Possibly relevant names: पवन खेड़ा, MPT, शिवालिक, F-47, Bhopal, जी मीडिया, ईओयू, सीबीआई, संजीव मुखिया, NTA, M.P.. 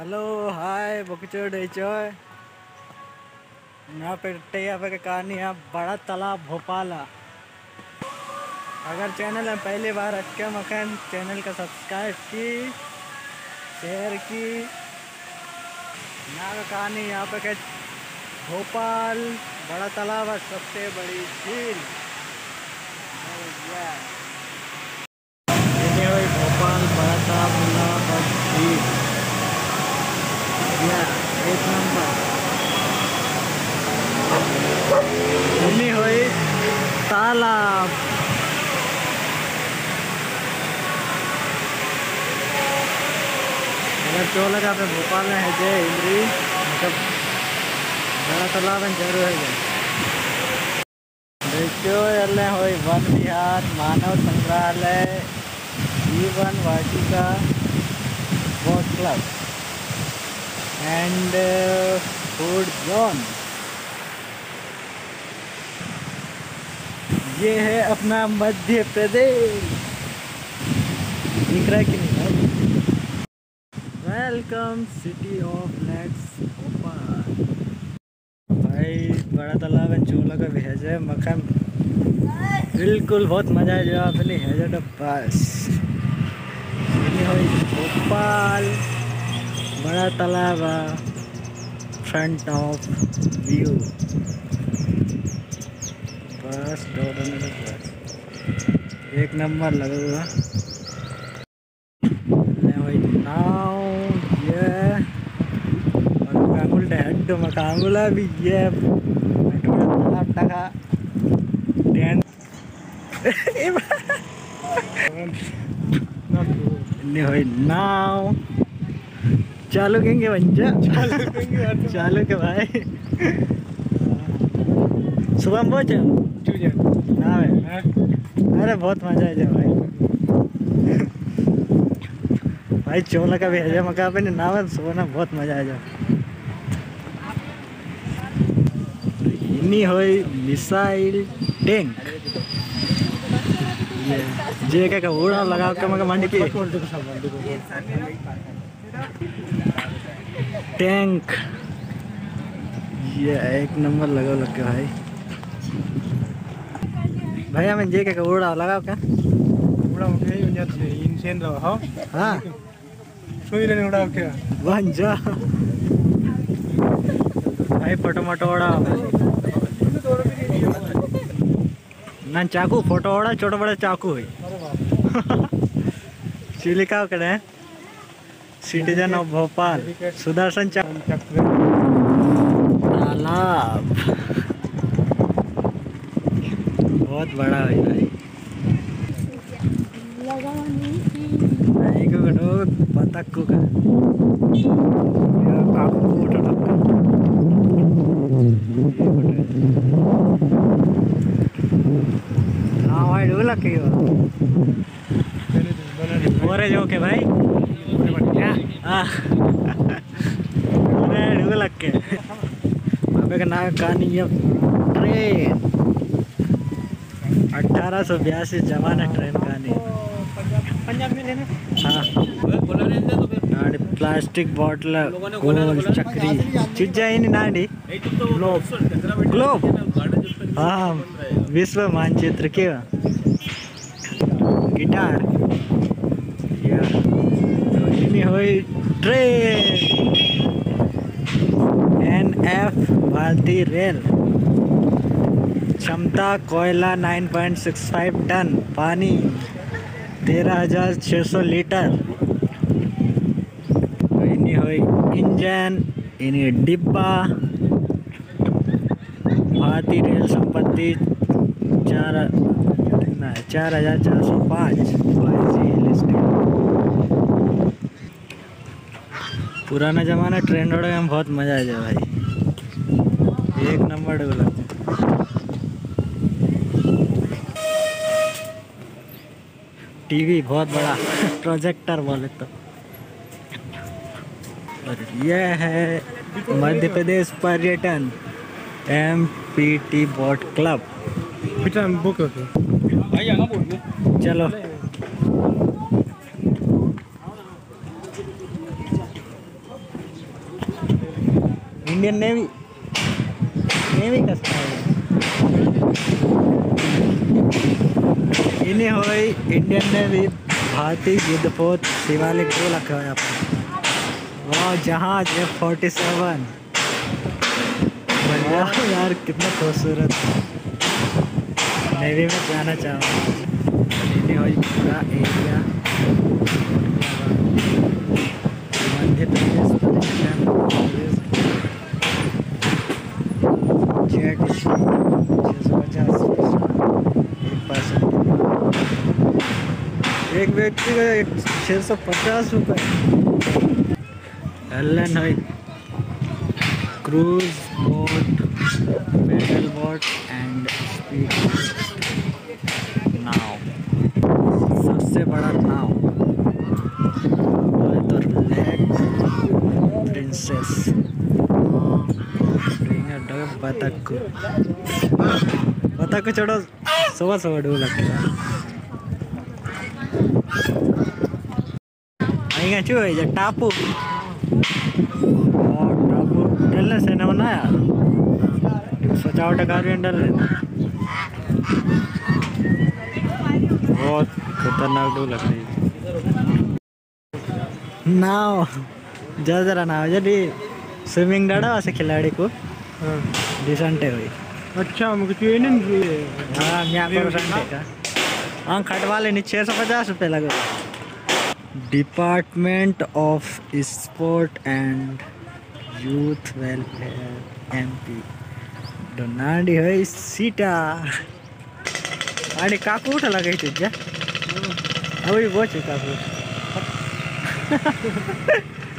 Hello hi बकचोर डेचोर। यहाँ पे के कहानी है बड़ा तालाब भोपाल। अगर चैनल में पहली बार अटके मकान चैनल का सब्सक्राइब की, शेयर की। यहाँ का कहानी यहाँ पे के भोपाल बड़ा तालाब और सबसे बड़ी झील भोपाल बड़ा तालाब और झील एक नंबर हुई तालाब। अगर चोलग आप भोपाल में है जय इंद्री मतलब बड़ा तालाब में जरूर है। देखो हुई वन विहार, मानव संग्रहालय, जीवन वाटिका, boat club and food zone। ये है अपना मध्य प्रदेश, दिख रहा है कि नहीं? Welcome city of lakes Bhopal. भाई बड़ा तालाब है, चूल्हा का भी है मकान, बिल्कुल बहुत मजा है जो अपनी है पास। भोपाल बड़ा तालाब फ्रंट ऑफ व्यू बस एक नंबर लगा हुआ। मकांगुला भी ये तालाब टका नाव चालू कहेंगे बच्चा, चालू के भाई सुबह पहुँचे ना भाई। अरे बहुत मजा है भाई। भाई चोला का भी है मका पे ना सोना बहुत मजा आ जाओ। हुई मिसाइल टैंक जे क्या उड़ा लगा के मका मंडी की टैंक ये एक नंबर लगा लगे भाई। भाई हमें जे क्या उड़ा लगा क्या उड़ा उठे इंसान रहा हो हाँ सुई रहने उड़ा क्या बन जा भाई फोटो मोटो उड़ा ना चाकू फोटो उड़ा छोटा बड़ा चाकू है चिलिका करें सिटीजन ऑफ भोपाल सुदर्शन चक्र तालाब बहुत बड़ा है भाई। बतख को जो के भाई लग के कहानी है ट्रेन 1882 जमाना ट्रेन कहानी हाँ प्लास्टिक बॉटल गोल चक्री चुज्जा नाड़ी ग्लोब हाँ विश्व मानचित्र के गिटार ट्रेन NF भारतीय रेल क्षमता कोयला 9.65 टन, पानी 13,600 लीटर। इंजन इन्हीं डिब्बा भारतीय रेल संपत्ति 4,405। पुराना जमाना ट्रेन रोड में बहुत मजा आ जाए भाई, एक नंबर डेवलप। टीवी बहुत बड़ा प्रोजेक्टर बोले तो। और यह है मध्य प्रदेश पर्यटन MPT बोट क्लब। बुक चलो इंडियन नेवी नेवी का इन्हें हो गई इंडियन नेवी भारतीय युद्धपोत शिवालिक गोला का यहाँ पर वाह जहाज F-47 बढ़िया यार कितना खूबसूरत नेवी में जाना चाहूँ इन्हें हो पूरा एरिया मध्य प्रदेश एक व्यक्ति का 650 रुपये एलन है cruise boat paddle boat and speed नाव सबसे बड़ा नाव बोले तो लेक प्रिंसेस बतख बतख चढ़ो सुबह सुबह डूब लगता Ingat cuy, jadi tapu. Oh, tapu. Dale se na banaya. 104 rupiah dale. बहुत खतरनाक डू लग रही नाव जरा नाव यदि स्विमिंग डाड़ा वैसे खिलाड़ी को डिसेंट है भाई अच्छा मुझे चाहिए नहीं हां मैं आपको डिसेंट का हां खटवाले ने 650 रुपए लगा department of sport and youth welfare MP डोनाडी है सीटा अरे काकू उठा लगे तुझे अभी बहुत काकू